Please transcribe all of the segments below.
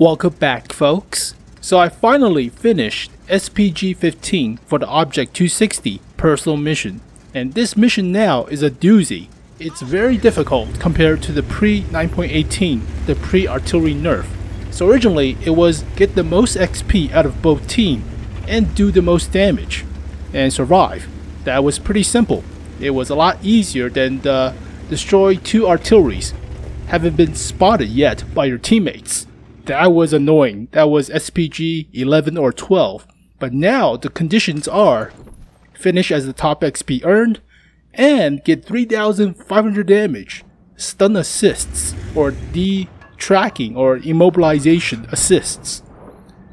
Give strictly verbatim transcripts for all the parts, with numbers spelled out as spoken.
Welcome back, folks. So I finally finished S P G fifteen for the Object two sixty personal mission, and this mission now is a doozy. It's very difficult compared to the pre nine point eighteen, the pre-artillery nerf. So originally it was get the most X P out of both team and do the most damage and survive. That was pretty simple. It was a lot easier than the destroy two artilleries, haven't been spotted yet by your teammates. That was annoying. That was S P G eleven or twelve. But now the conditions are finish as the top X P earned and get three thousand five hundred damage, stun assists, or de-tracking or immobilization assists.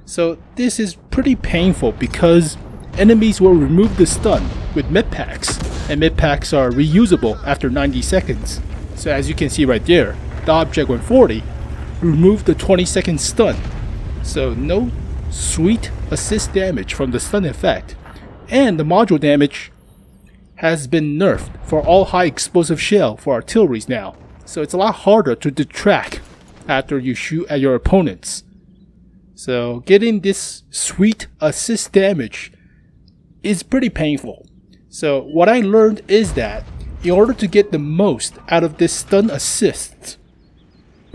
So this is pretty painful because enemies will remove the stun with mid packs, and mid packs are reusable after ninety seconds. So as you can see right there, the Object one forty removed the twenty second stun, so no sweet assist damage from the stun effect, and the module damage has been nerfed for all high explosive shell for artilleries now, so it's a lot harder to detract after you shoot at your opponents. So getting this sweet assist damage is pretty painful. So what I learned is that in order to get the most out of this stun assist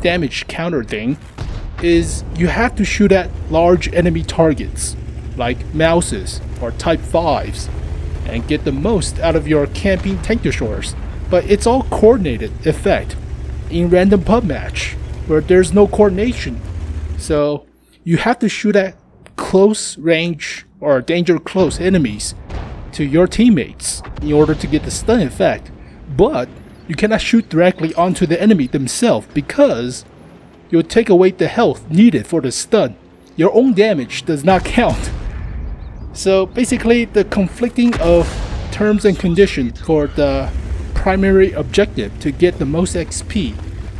damage counter thing is you have to shoot at large enemy targets like mouses or type fives and get the most out of your camping tank destroyers, but it's all coordinated effect in random pub match where there's no coordination. So you have to shoot at close range or danger close enemies to your teammates in order to get the stun effect, but you cannot shoot directly onto the enemy themselves because you'll take away the health needed for the stun. Your own damage does not count. So basically the conflicting of terms and conditions for the primary objective to get the most X P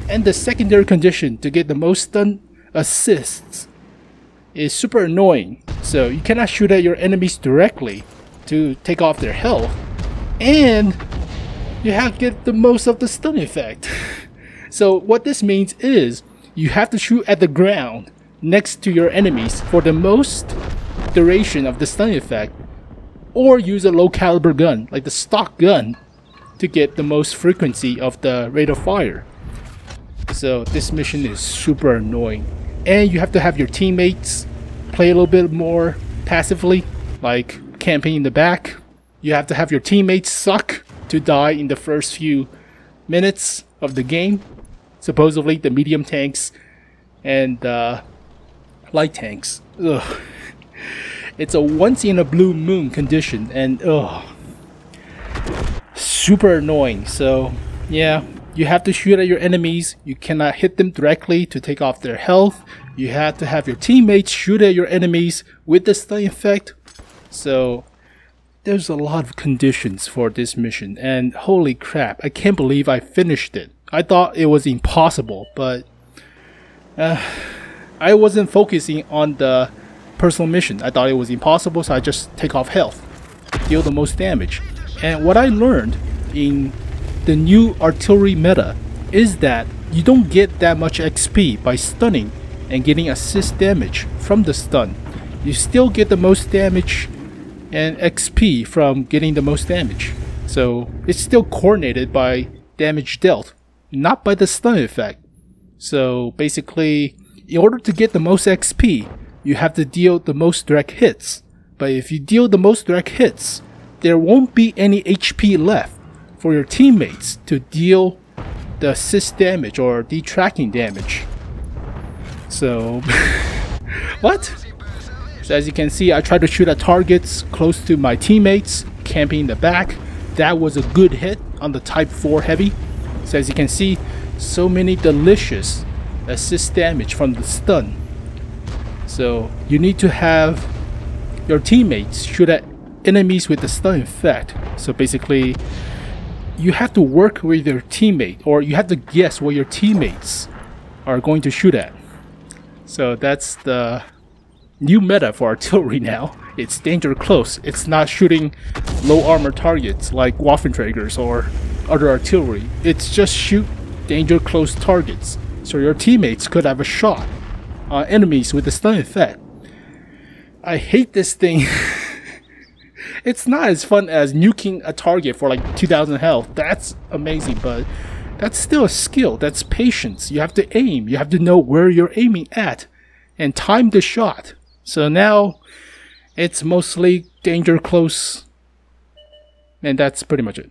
and the secondary condition to get the most stun assists is super annoying. So you cannot shoot at your enemies directly to take off their health, and you have to get the most of the stun effect. So what this means is you have to shoot at the ground next to your enemies for the most duration of the stun effect, or use a low caliber gun like the stock gun to get the most frequency of the rate of fire. So this mission is super annoying, and you have to have your teammates play a little bit more passively, like camping in the back. You have to have your teammates suck to die in the first few minutes of the game, supposedly the medium tanks and uh, light tanks. Ugh. It's a once in a blue moon condition, and ugh, super annoying. So yeah, you have to shoot at your enemies. You cannot hit them directly to take off their health. You have to have your teammates shoot at your enemies with the stun effect. So there's a lot of conditions for this mission, and holy crap, I can't believe I finished it. I thought it was impossible, but uh, I wasn't focusing on the personal mission. I thought it was impossible, so I just take off health, deal the most damage. And what I learned in the new artillery meta is that you don't get that much X P by stunning and getting assist damage from the stun. You still get the most damage and X P from getting the most damage. So it's still coordinated by damage dealt, not by the stun effect. So basically, in order to get the most X P, you have to deal the most direct hits. But if you deal the most direct hits, there won't be any H P left for your teammates to deal the assist damage or detracking damage. So what? So as you can see, I tried to shoot at targets close to my teammates camping in the back. That was a good hit on the type four heavy. So as you can see, so many delicious assist damage from the stun. So you need to have your teammates shoot at enemies with the stun effect. So basically, you have to work with your teammate, or you have to guess what your teammates are going to shoot at. So that's the new meta for artillery now. It's danger close. It's not shooting low armor targets like Waffenträgers or other artillery. It's just shoot danger close targets so your teammates could have a shot our enemies with the stun effect. I hate this thing. It's not as fun as nuking a target for like two thousand health. That's amazing, but that's still a skill. That's patience. You have to aim. You have to know where you're aiming at and time the shot. So now it's mostly danger close. And that's pretty much it.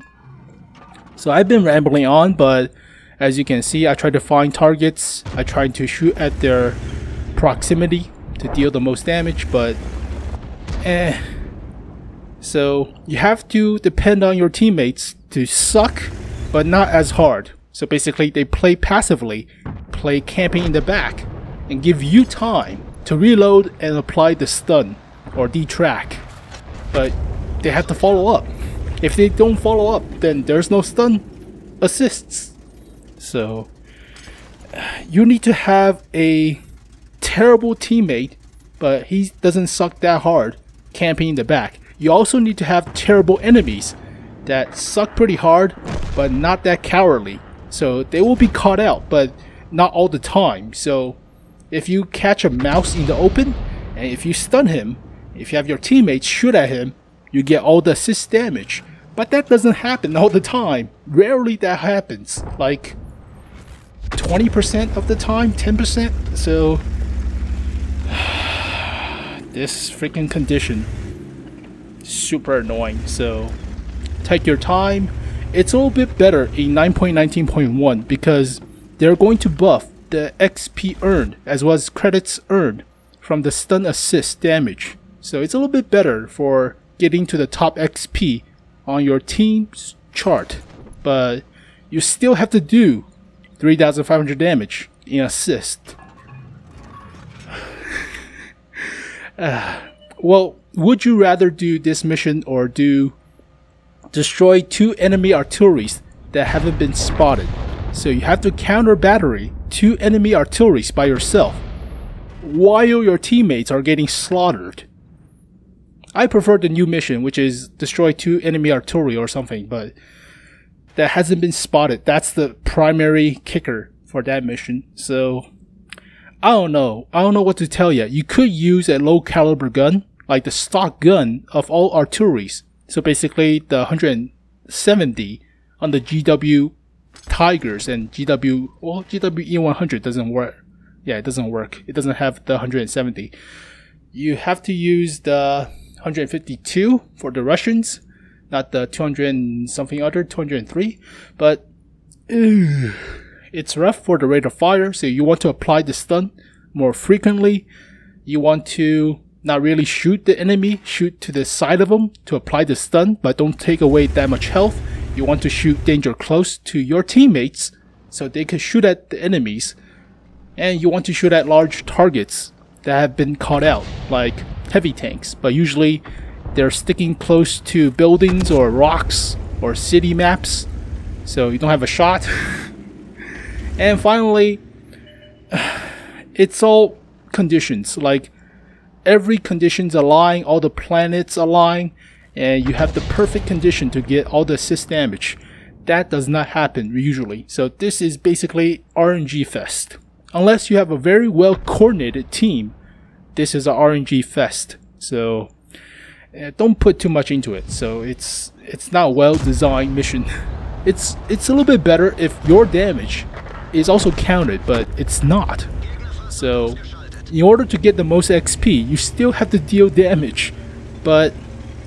So I've been rambling on, but as you can see, I try to find targets. I try to shoot at their proximity to deal the most damage, but eh. So you have to depend on your teammates to suck, but not as hard. So basically they play passively, play camping in the back, and give you time to reload and apply the stun or detrack. But they have to follow up. If they don't follow up, then there's no stun assists. So you need to have a terrible teammate, but he doesn't suck that hard camping in the back. You also need to have terrible enemies that suck pretty hard, but not that cowardly. So they will be caught out, but not all the time. So if you catch a mouse in the open, and if you stun him, if you have your teammates shoot at him, you get all the assist damage. But that doesn't happen all the time. Rarely that happens. Like twenty percent of the time, ten percent. So this freaking condition. Super annoying. So take your time. It's a little bit better in nine point nineteen point one because they're going to buff the X P earned as well as credits earned from the stun assist damage. So it's a little bit better for getting to the top X P on your team's chart, but you still have to do three thousand five hundred damage in assist. uh, well, would you rather do this mission or do destroy two enemy artilleries that haven't been spotted? So you have to counter battery two enemy artilleries by yourself while your teammates are getting slaughtered. I prefer the new mission, which is destroy two enemy artillery or something, but that hasn't been spotted. That's the primary kicker for that mission. So I don't know. I don't know what to tell you. You could use a low caliber gun, like the stock gun of all artilleries. So basically the one seventy on the G W Tigers and G W, well, G W E one hundred doesn't work. Yeah, it doesn't work. It doesn't have the one seventy. You have to use the one fifty-two for the Russians, not the two hundred and something other, two hundred and three. But ew, it's rough for the rate of fire, so you want to apply the stun more frequently. You want to not really shoot the enemy, shoot to the side of them to apply the stun, but don't take away that much health. You want to shoot danger close to your teammates so they can shoot at the enemies. And you want to shoot at large targets that have been caught out, like heavy tanks, but usually they're sticking close to buildings or rocks or city maps, so you don't have a shot. And finally, it's all conditions. Like every condition's align, all the planets align, and you have the perfect condition to get all the assist damage. That does not happen usually, so this is basically R N G fest. Unless you have a very well coordinated team, this is an R N G fest. So uh, don't put too much into it. So it's it's not a well designed mission. It's it's a little bit better if your damage is also counted, but it's not. So in order to get the most X P, you still have to deal damage, but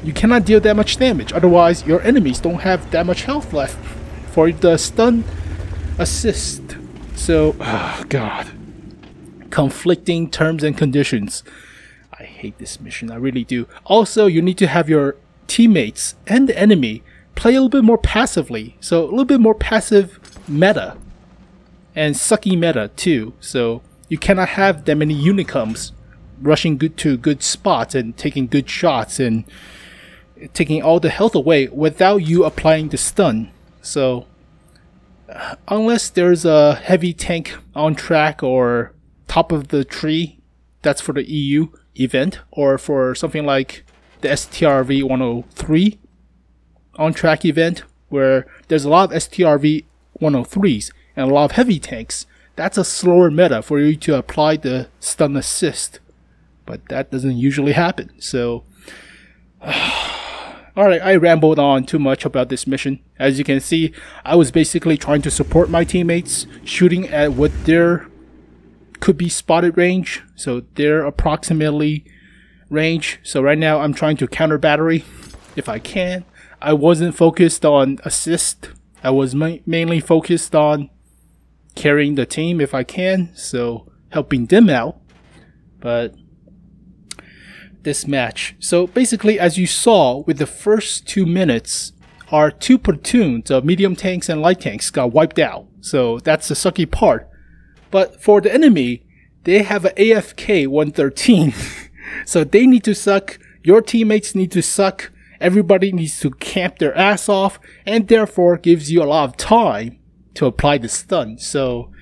you cannot deal that much damage. Otherwise, your enemies don't have that much health left for the stun assist. So, oh god, conflicting terms and conditions. I hate this mission, I really do. Also, you need to have your teammates and the enemy play a little bit more passively. So, a little bit more passive meta and sucky meta too. So, you cannot have that many unicums rushing good to good spots and taking good shots and taking all the health away without you applying the stun. So unless there's a heavy tank on track or top of the tree, that's for the E U event, or for something like the S T R V one oh three on track event where there's a lot of S T R V one oh threes and a lot of heavy tanks, that's a slower meta for you to apply the stun assist. But that doesn't usually happen. So, alright, I rambled on too much about this mission. As you can see, I was basically trying to support my teammates, shooting at what their could be spotted range, so their approximately range. So right now I'm trying to counter battery if I can. I wasn't focused on assist. I was ma mainly focused on carrying the team if I can, so helping them out. But this match, so basically as you saw with the first two minutes, our two platoons of medium tanks and light tanks got wiped out, so that's the sucky part. But for the enemy, they have an A F K one thirteen, so they need to suck, your teammates need to suck, everybody needs to camp their ass off, and therefore gives you a lot of time to apply the stun. So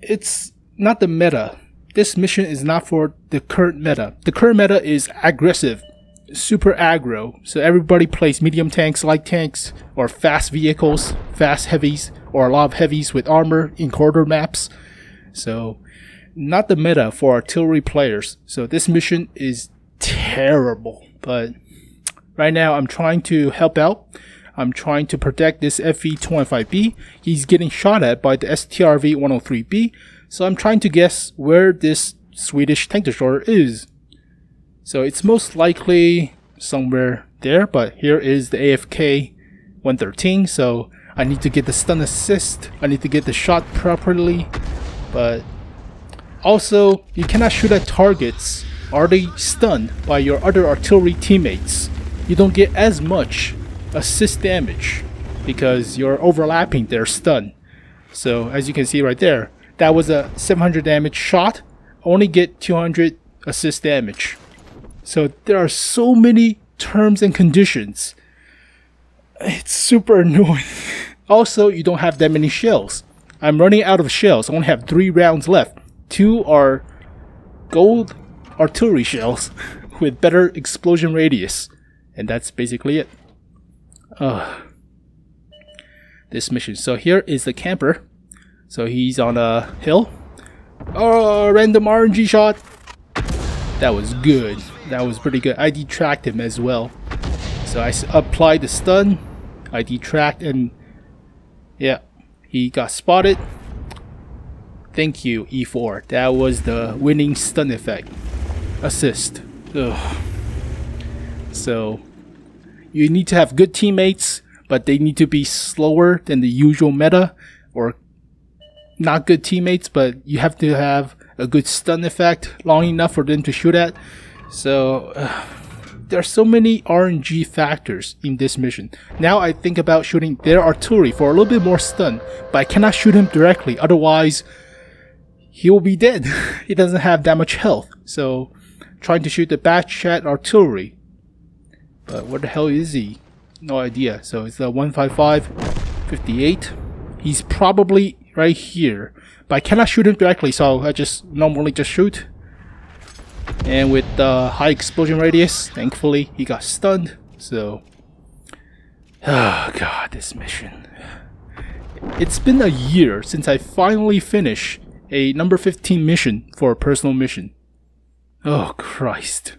it's not the meta. This mission is not for the current meta. The current meta is aggressive, super aggro. So everybody plays medium tanks, light tanks, or fast vehicles, fast heavies, or a lot of heavies with armor in corridor maps. So not the meta for artillery players. So this mission is terrible. But right now I'm trying to help out. I'm trying to protect this F V two fifteen B. He's getting shot at by the S T R V one oh three B. So I'm trying to guess where this Swedish tank destroyer is. So it's most likely somewhere there, but here is the A F K one thirteen. So I need to get the stun assist. I need to get the shot properly. But also, you cannot shoot at targets already stunned by your other artillery teammates. You don't get as much assist damage because you're overlapping their stun. So as you can see right there, that was a seven hundred damage shot, only get two hundred assist damage. So there are so many terms and conditions. It's super annoying. Also, you don't have that many shells. I'm running out of shells. I only have three rounds left. Two are gold artillery shells with better explosion radius. And that's basically it. Uh, this mission. So here is the camper. So he's on a hill. Oh, random R N G shot. That was good. That was pretty good. I detracked him as well. So I applied the stun. I detracked and yeah, he got spotted. Thank you, E four. That was the winning stun effect. Assist. Ugh. So you need to have good teammates, but they need to be slower than the usual meta, or not good teammates, but you have to have a good stun effect long enough for them to shoot at. So uh, there are so many R N G factors in this mission. Now I think about shooting their artillery for a little bit more stun, but I cannot shoot him directly, otherwise he will be dead. He doesn't have that much health. So trying to shoot the Bat Chat artillery, but where the hell is he? No idea. So it's the one fifty-five fifty-eight. He's probably right here, but I cannot shoot him directly, so I just normally just shoot. And with the uh, high explosion radius, thankfully he got stunned. So oh god, this mission. It's been a year since I finally finished a number fifteen mission for a personal mission. Oh Christ.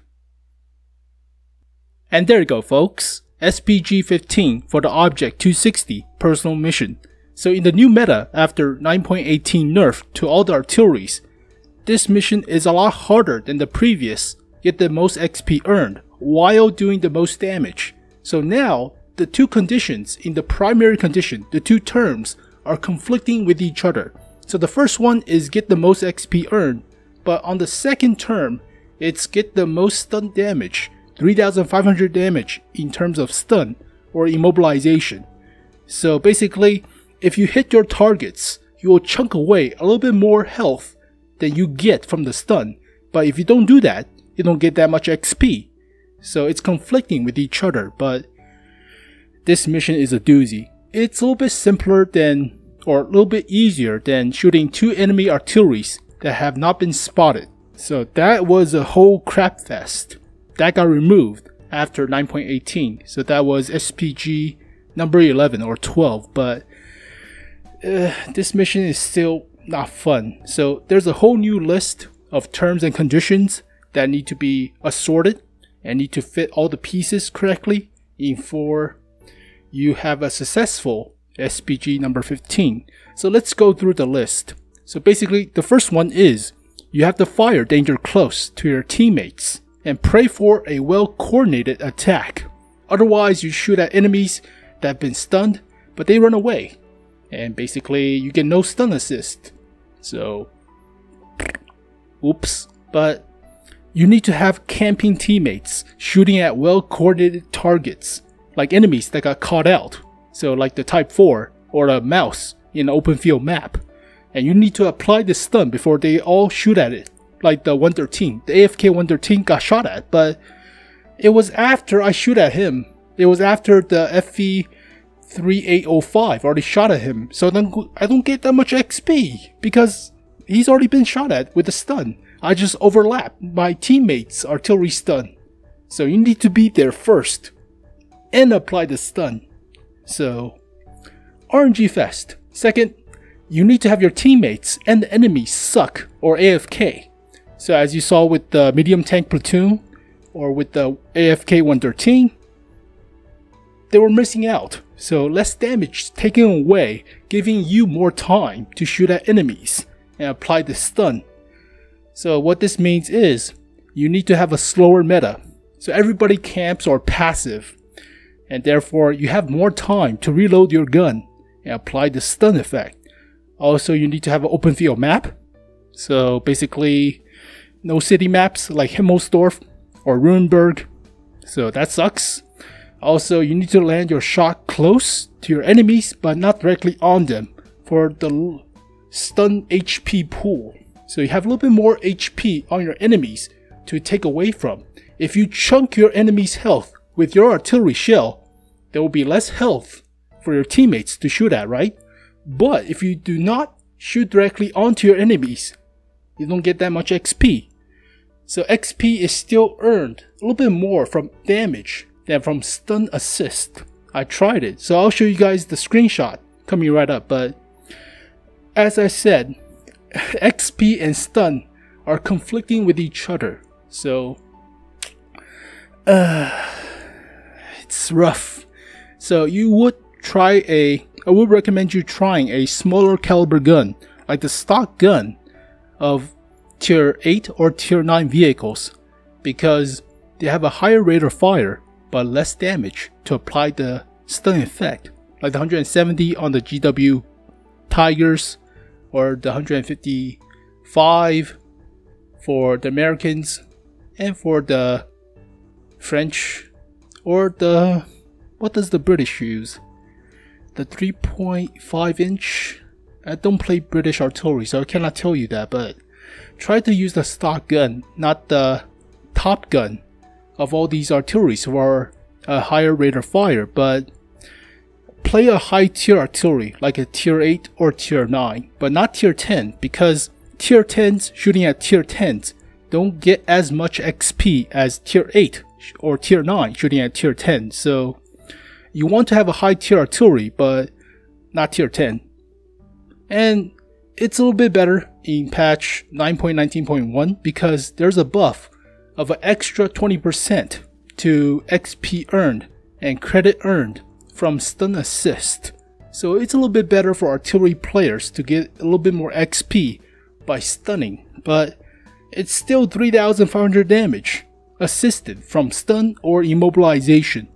And there you go folks, S P G fifteen for the Object two sixty personal mission. So in the new meta, after nine point eighteen nerf to all the artilleries, this mission is a lot harder than the previous, get the most X P earned, while doing the most damage. So now, the two conditions in the primary condition, the two terms, are conflicting with each other. So the first one is get the most X P earned, but on the second term, it's get the most stun damage, three thousand five hundred damage in terms of stun or immobilization. So basically, if you hit your targets, you will chunk away a little bit more health than you get from the stun. But if you don't do that, you don't get that much X P. So it's conflicting with each other, but this mission is a doozy. It's a little bit simpler than, or a little bit easier than shooting two enemy artilleries that have not been spotted. So that was a whole crap fest. That got removed after nine point eighteen. So that was S P G number eleven or twelve, but Uh, this mission is still not fun. So there's a whole new list of terms and conditions that need to be assorted and need to fit all the pieces correctly before you have a successful S P G number fifteen. So let's go through the list. So basically the first one is you have to fire danger close to your teammates and pray for a well-coordinated attack. Otherwise you shoot at enemies that have been stunned but they run away, and basically you get no stun assist. So oops. But you need to have camping teammates shooting at well-coordinated targets, like enemies that got caught out, so like the Type four or a mouse in an open field map, and you need to apply the stun before they all shoot at it, like the one thirteen. The A F K one thirteen got shot at, but it was after I shoot at him. It was after the F V three eight zero five already shot at him, so then I don't get that much X P because he's already been shot at with the stun. I just overlap my teammates' artillery stun. So you need to be there first and apply the stun. So R N G fest. Second, you need to have your teammates and the enemy suck or A F K. So as you saw with the medium tank platoon or with the A F K one thirteen, they were missing out. So less damage taken away, giving you more time to shoot at enemies and apply the stun. So what this means is you need to have a slower meta. So everybody camps or passive, and therefore you have more time to reload your gun and apply the stun effect. Also, you need to have an open field map. So basically no city maps like Himmelsdorf or Ruinberg. So that sucks. Also, you need to land your shot close to your enemies but not directly on them for the stun H P pool. So you have a little bit more H P on your enemies to take away from. If you chunk your enemy's health with your artillery shell, there will be less health for your teammates to shoot at, right? But if you do not shoot directly onto your enemies, you don't get that much X P. So X P is still earned a little bit more from damage than from stun assist. I tried it, so I'll show you guys the screenshot coming right up. But as I said, X P and stun are conflicting with each other, so uh, it's rough. So you would try a I would recommend you trying a smaller caliber gun, like the stock gun of tier eight or tier nine vehicles, because they have a higher rate of fire but less damage to apply the stun effect, like the one seventy on the G W Tigers or the one fifty-five for the Americans, and for the French, or the, what does the British use? The three point five inch? I don't play British artillery, so I cannot tell you that, but try to use the stock gun, not the top gun of all these artilleries for a higher rate of fire, but play a high tier artillery like a tier eight or tier nine, but not tier ten, because tier tens shooting at tier tens don't get as much X P as tier eight or tier nine shooting at tier ten. So you want to have a high tier artillery but not tier ten. And it's a little bit better in patch nine point nineteen point one because there's a buff of an extra twenty percent to X P earned and credit earned from stun assist. So it's a little bit better for artillery players to get a little bit more X P by stunning, but it's still three thousand five hundred damage assisted from stun or immobilization.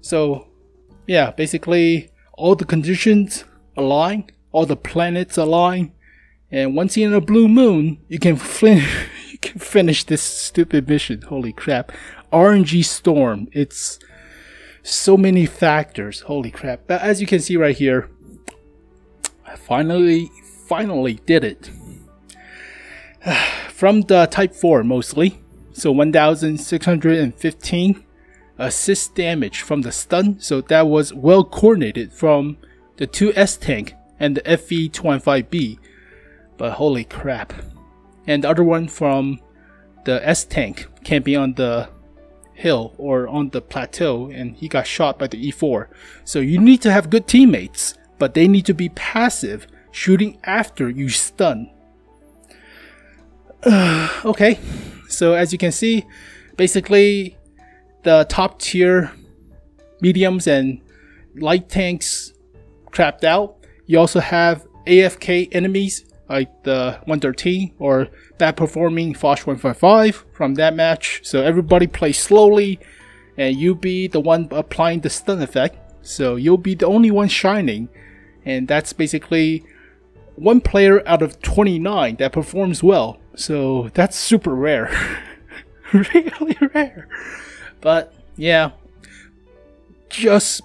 So yeah, basically all the conditions align, all the planets align, and once you're in a blue moon you can finish you can finish this stupid mission. Holy crap, R N G storm. It's so many factors, holy crap. But as you can see right here, I finally finally did it. From the type four mostly, so one thousand six hundred fifteen assist damage from the stun, so that was well coordinated from the two S tank and the F V two fifteen B, but holy crap. And the other one from the S tank camping on the hill or on the plateau, and he got shot by the E four. So you need to have good teammates, but they need to be passive, shooting after you stun. Uh, okay, so as you can see, basically the top tier mediums and light tanks trapped out. You also have A F K enemies like the one thirteen or bad performing Foch one fifty-five from that match. So everybody plays slowly and you be the one applying the stun effect. So you'll be the only one shining, and that's basically one player out of twenty-nine that performs well. So that's super rare. Really rare. But yeah, just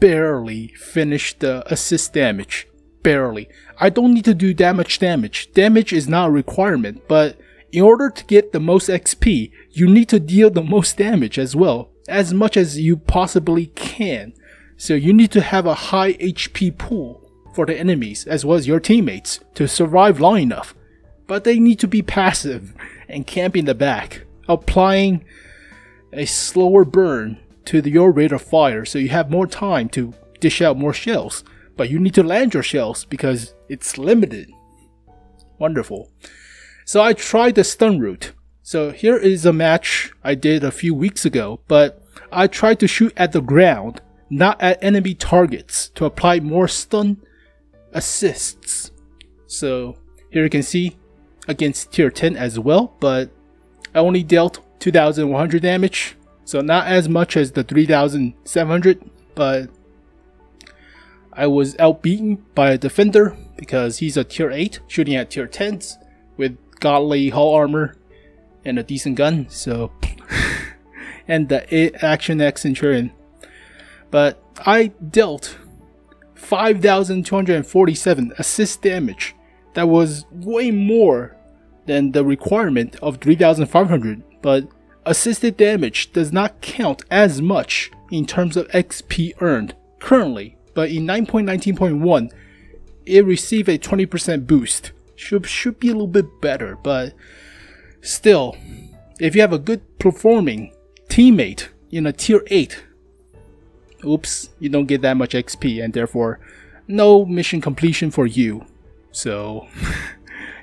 barely finish the assist damage. Barely. I don't need to do that much damage. Damage is not a requirement, but in order to get the most X P, you need to deal the most damage as well, as much as you possibly can. So you need to have a high H P pool for the enemies as well as your teammates to survive long enough. But they need to be passive and camp in the back, applying a slower burn to the, your rate of fire, so you have more time to dish out more shells. But you need to land your shells because it's limited. Wonderful. So I tried the stun route. So here is a match I did a few weeks ago, but I tried to shoot at the ground, not at enemy targets, to apply more stun assists. So here you can see against tier ten as well, but I only dealt two thousand one hundred damage. So not as much as the three thousand seven hundred, but I was outbeaten by a defender because he's a tier eight shooting at tier tens with godly hull armor and a decent gun. So and the Action X Centurion. But I dealt five thousand two hundred forty-seven assist damage. That was way more than the requirement of three thousand five hundred, but assisted damage does not count as much in terms of X P earned currently, but in nine point nineteen point one, it received a twenty percent boost. Should, should be a little bit better, but still, if you have a good performing teammate in a tier eight, oops, you don't get that much X P and therefore no mission completion for you. So,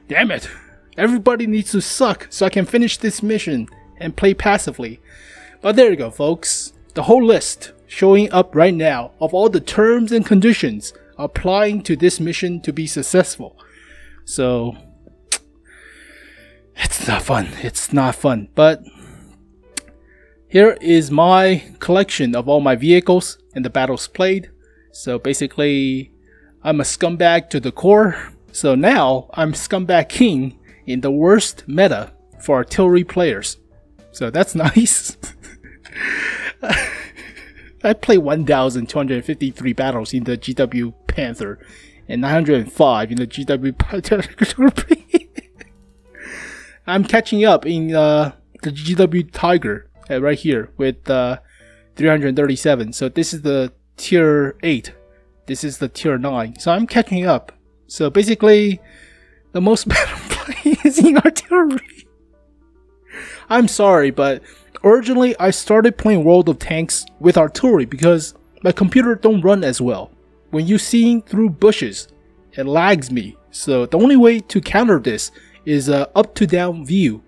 damn it, everybody needs to suck so I can finish this mission and play passively. But there you go, folks. The whole list showing up right now of all the terms and conditions applying to this mission to be successful. So it's not fun, it's not fun, but here is my collection of all my vehicles and the battles played. So basically I'm a scumbag to the core, so now I'm scumbag king in the worst meta for artillery players, so that's nice. I played one thousand two hundred fifty-three battles in the G W Panther and nine hundred five in the G W... I'm catching up in uh, the G W Tiger uh, right here with uh, three hundred thirty-seven. So this is the tier eight. This is the tier nine. So I'm catching up. So basically, the most battle play is in artillery. I'm sorry, but originally I started playing World of Tanks with artillery because my computer don't run as well. When you seeing through bushes, it lags me. So the only way to counter this is a up to down view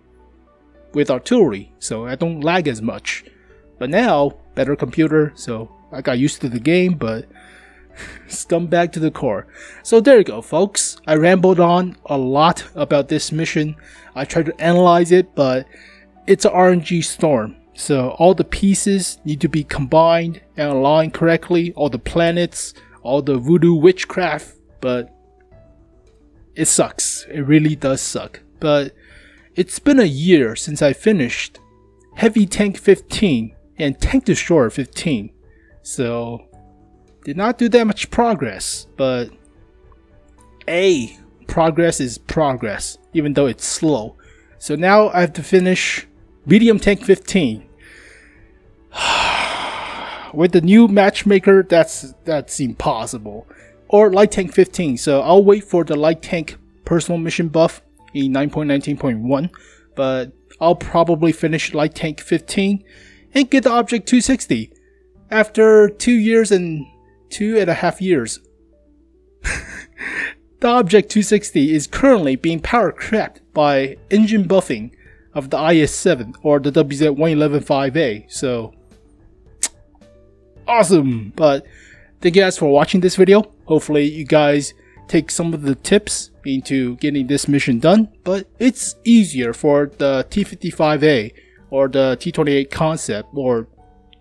with artillery, so I don't lag as much. But now, better computer, so I got used to the game, but scumbag to the core. So there you go, folks. I rambled on a lot about this mission. I tried to analyze it, but it's an R N G storm, so all the pieces need to be combined and aligned correctly, all the planets, all the voodoo witchcraft, but it sucks. It really does suck. But it's been a year since I finished Heavy Tank fifteen and Tank Destroyer fifteen, so did not do that much progress, but A, progress is progress, even though it's slow. So now I have to finish Medium Tank fifteen. With the new matchmaker, that's that's impossible. Or Light Tank fifteen, so I'll wait for the Light Tank personal mission buff in nine point nineteen point one, but I'll probably finish Light Tank fifteen and get the Object two sixty after two years and two and a half years. The Object two sixty is currently being power crapped by engine buffing of the I S seven or the W Z one eleven dash five A, so awesome. But thank you guys for watching this video. Hopefully you guys take some of the tips into getting this mission done, but it's easier for the T fifty-five A or the T twenty-eight Concept or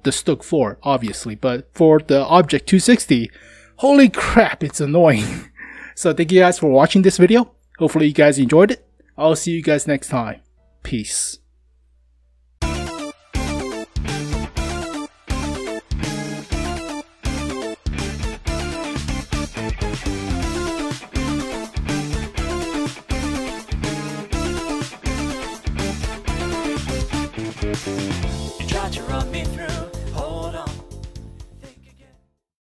the StuG four, obviously, but for the Object two sixty, holy crap, it's annoying. So thank you guys for watching this video. Hopefully you guys enjoyed it. I'll see you guys next time. Peace.